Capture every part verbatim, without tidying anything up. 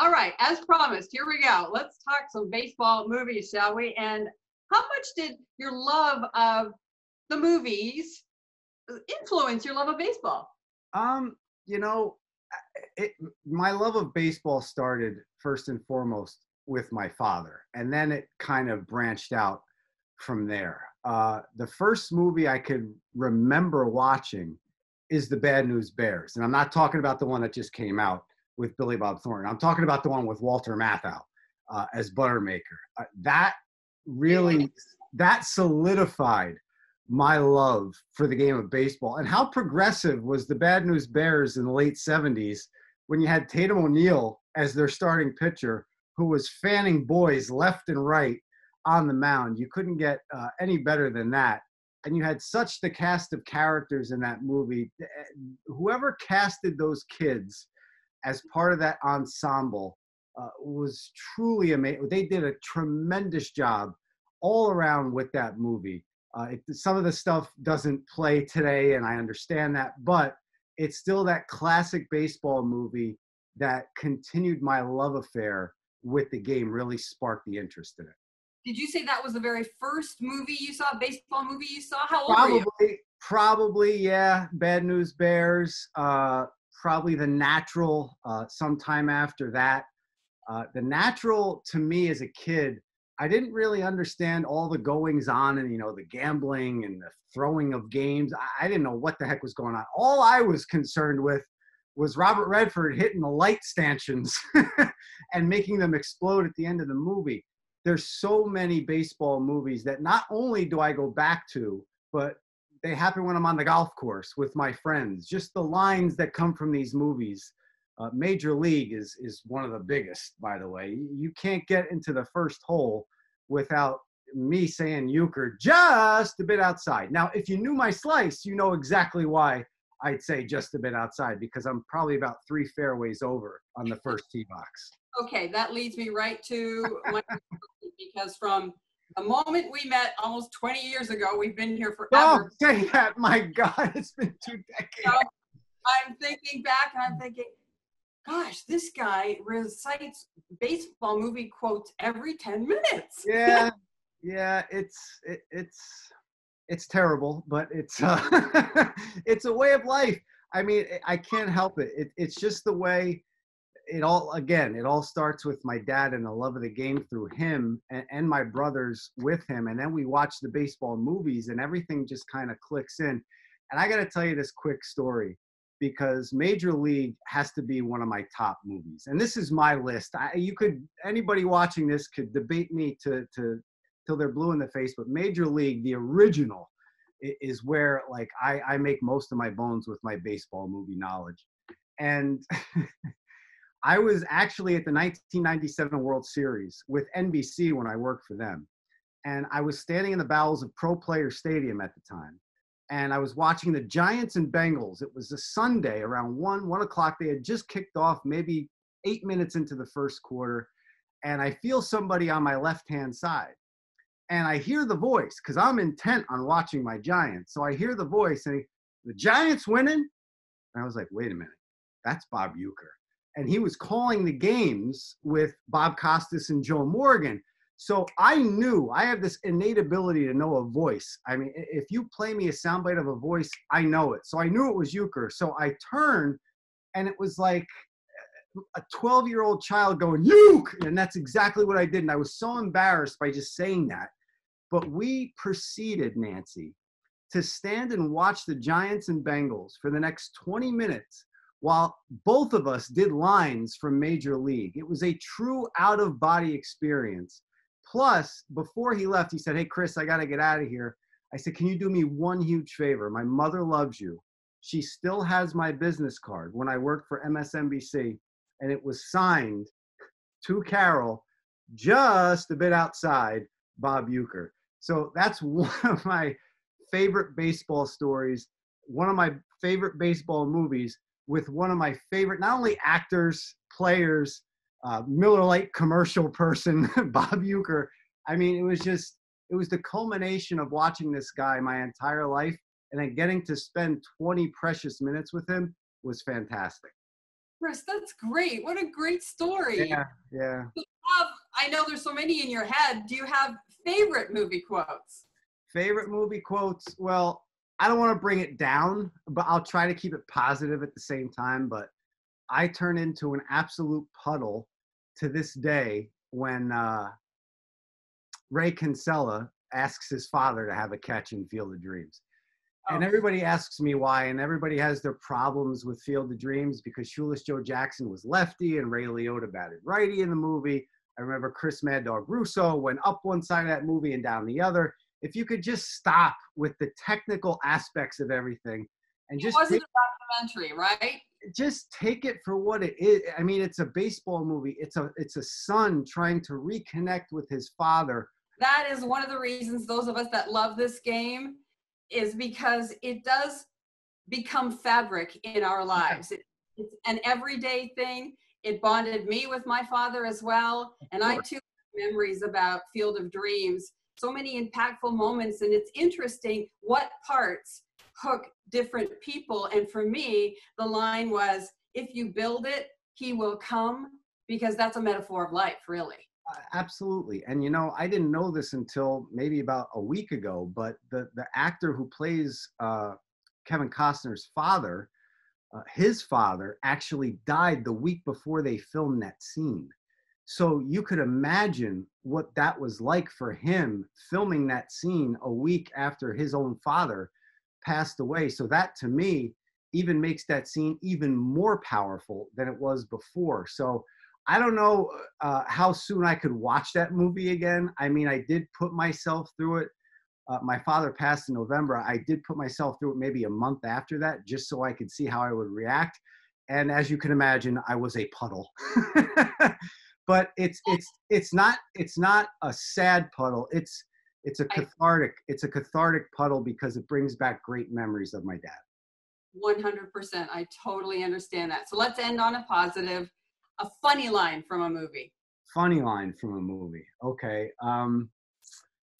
All right, as promised, here we go. Let's talk some baseball movies, shall we? And how much did your love of the movies influence your love of baseball? Um, you know, it, my love of baseball started first and foremost with my father, and then it kind of branched out from there. Uh, the first movie I could remember watching is The Bad News Bears, and I'm not talking about the one that just came out with Billy Bob Thornton. I'm talking about the one with Walter Matthau uh, as Buttermaker. Uh, that really, that solidified my love for the game of baseball. And how progressive was the Bad News Bears in the late seventies when you had Tatum O'Neal as their starting pitcher, who was fanning boys left and right on the mound. You couldn't get uh, any better than that. And you had such the cast of characters in that movie. Whoever casted those kids as part of that ensemble uh, was truly amazing. They did a tremendous job all around with that movie. Uh, it, some of the stuff doesn't play today, and I understand that, but it's still that classic baseball movie that continued my love affair with the game, really sparked the interest in it. Did you say that was the very first movie you saw, baseball movie you saw? How old probably, were you? Probably, yeah. Bad News Bears, uh, probably The Natural, uh, sometime after that. Uh, The Natural, to me as a kid, I didn't really understand all the goings on and, you know, the gambling and the throwing of games. I, I didn't know what the heck was going on. All I was concerned with was Robert Redford hitting the light stanchions and making them explode at the end of the movie. There's so many baseball movies that not only do I go back to, but they happen when I'm on the golf course with my friends. Just the lines that come from these movies. Uh, Major League is, is one of the biggest, by the way. You can't get into the first hole without me saying Uecker just a bit outside. Now, if you knew my slice, you know exactly why I'd say just a bit outside, because I'm probably about three fairways over on the first tee box. Okay, that leads me right to my because from the moment we met almost twenty years ago, we've been here forever. Don't say that, my God, it's been two decades. So I'm thinking back and I'm thinking, gosh, this guy recites baseball movie quotes every ten minutes. Yeah, yeah, it's, it, it's, it's terrible, but it's, uh, it's a way of life. I mean, I can't help it. it it's just the way. It all, again, it all starts with my dad and the love of the game through him and, and my brothers with him. And then we watch the baseball movies and everything just kind of clicks in. And I got to tell you this quick story, because Major League has to be one of my top movies. And this is my list. I, you could, anybody watching this could debate me to, to till they're blue in the face, but Major League, the original, is where like I, I make most of my bones with my baseball movie knowledge. And I was actually at the nineteen ninety-seven World Series with N B C when I worked for them. And I was standing in the bowels of Pro Player Stadium at the time. And I was watching the Giants and Bengals. It was a Sunday around one, one o'clock. They had just kicked off maybe eight minutes into the first quarter. And I feel somebody on my left-hand side. And I hear the voice, because I'm intent on watching my Giants. So I hear the voice saying, "The Giants winning?" And I was like, wait a minute, that's Bob Uecker. And he was calling the games with Bob Costas and Joe Morgan. So I knew, I have this innate ability to know a voice. I mean, if you play me a soundbite of a voice, I know it. So I knew it was Uecker. So I turned, and it was like a twelve-year-old child going, "Uecker!" And that's exactly what I did. And I was so embarrassed by just saying that. But we proceeded, Nancy, to stand and watch the Giants and Bengals for the next twenty minutes while both of us did lines from Major League. It was a true out-of-body experience. Plus, before he left, he said, "Hey, Chris, I got to get out of here." I said, "Can you do me one huge favor? My mother loves you. She still has my business card when I worked for M S N B C, and it was signed to Carol, just a bit outside, Bob Uecker." So that's one of my favorite baseball stories, one of my favorite baseball movies, with one of my favorite, not only actors, players, uh, Miller Lite commercial person, Bob Uecker. I mean, it was just, it was the culmination of watching this guy my entire life, and then getting to spend twenty precious minutes with him was fantastic. Chris, that's great. What a great story. Yeah, yeah. Do you have, I know there's so many in your head. Do you have favorite movie quotes? Favorite movie quotes? Well, I don't want to bring it down, but I'll try to keep it positive at the same time. But I turn into an absolute puddle to this day when uh, Ray Kinsella asks his father to have a catch in Field of Dreams. And everybody asks me why, and everybody has their problems with Field of Dreams because Shoeless Joe Jackson was lefty and Ray Liotta batted righty in the movie. I remember Chris Mad Dog Russo went up one side of that movie and down the other. If you could just stop with the technical aspects of everything and just it wasn't a documentary, right? Just take it for what it is. I mean, it's a baseball movie. It's a it's a son trying to reconnect with his father. That is one of the reasons those of us that love this game is because it does become fabric in our lives. It, it's an everyday thing. It bonded me with my father as well. And I too have memories about Field of Dreams. So many impactful moments, and it's interesting what parts hook different people. And for me, the line was, if you build it, he will come, because that's a metaphor of life, really. Absolutely. And, you know, I didn't know this until maybe about a week ago, but the, the actor who plays uh, Kevin Costner's father, uh, his father actually died the week before they filmed that scene. So you could imagine what that was like for him filming that scene a week after his own father passed away. So that, to me, even makes that scene even more powerful than it was before. So I don't know uh, how soon I could watch that movie again. I mean, I did put myself through it. Uh, my father passed in November. I did put myself through it maybe a month after that, just so I could see how I would react. And as you can imagine, I was a puddle. But it's it's it's not it's not a sad puddle. It's it's a cathartic it's a cathartic puddle because it brings back great memories of my dad. one hundred percent. I totally understand that. So let's end on a positive. A funny line from a movie. Funny line from a movie. Okay. Um,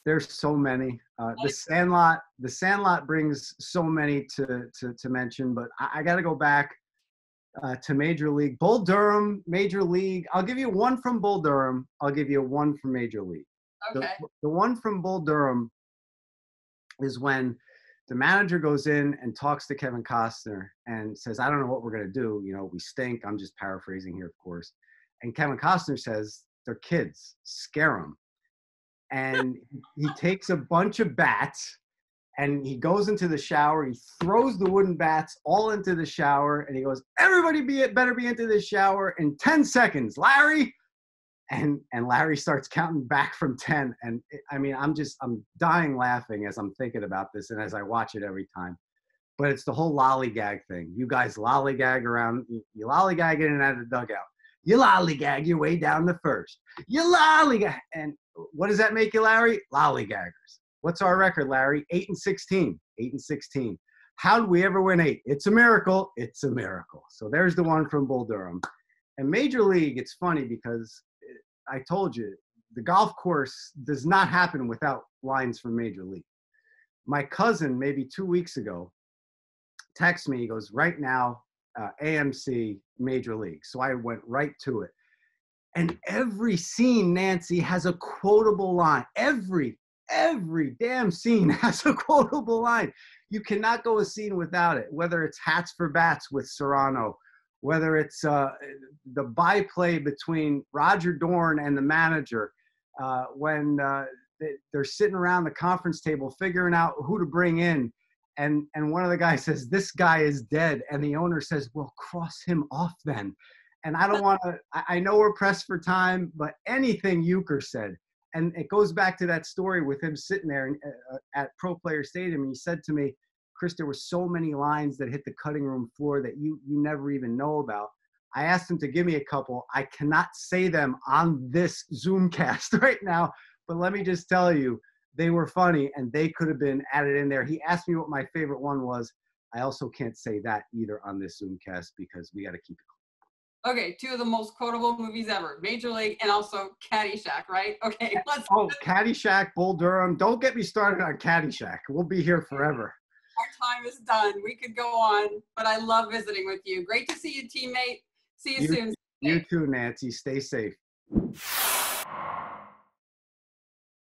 there's so many. Uh, the Sandlot. The Sandlot brings so many to to, to mention, but I, I got to go back uh, to Major League. Bull Durham, Major League. I'll give you one from Bull Durham. I'll give you one from Major League. Okay. The, the one from Bull Durham is when the manager goes in and talks to Kevin Costner and says, I don't know what we're going to do. You know, we stink. I'm just paraphrasing here, of course. And Kevin Costner says, they're kids. Scare them. And he takes a bunch of bats and he goes into the shower. He throws the wooden bats all into the shower. And he goes, everybody be it, better be into this shower in ten seconds, Larry. And and Larry starts counting back from ten. And it, I mean, I'm just, I'm dying laughing as I'm thinking about this and as I watch it every time. But it's the whole lollygag thing. You guys lollygag around, you, you lollygag in and out of the dugout. You lollygag your way down the first. You lollygag. And what does that make you, Larry? Lollygaggers. What's our record, Larry? eight and sixteen. eight and sixteen. How'd we ever win eight? It's a miracle. It's a miracle. So there's the one from Bull Durham. And Major League, it's funny because I told you, the golf course does not happen without lines from Major League. My cousin, maybe two weeks ago, texts me. He goes, right now, uh, A M C, Major League. So I went right to it. And every scene, Nancy, has a quotable line. Every, every damn scene has a quotable line. You cannot go a scene without it, whether it's Hats for Bats with Serrano, whether it's uh, the byplay between Roger Dorn and the manager uh, when uh, they're sitting around the conference table figuring out who to bring in, and, and one of the guys says, this guy is dead, and the owner says, well, cross him off then. And I don't want to – I know we're pressed for time, but anything Uecker said, and it goes back to that story with him sitting there at Pro Player Stadium, and he said to me, Chris, there were so many lines that hit the cutting room floor that you you never even know about. I asked him to give me a couple. I cannot say them on this Zoomcast right now, but let me just tell you, they were funny and they could have been added in there. He asked me what my favorite one was. I also can't say that either on this Zoomcast because we got to keep it clean. Okay, two of the most quotable movies ever, Major League and also Caddyshack, right? Okay, let's. Oh, Caddyshack, Bull Durham. Don't get me started on Caddyshack. We'll be here forever. Our time is done. We could go on, but I love visiting with you. Great to see you, teammate. See you, you soon. You too, Nancy. Stay safe.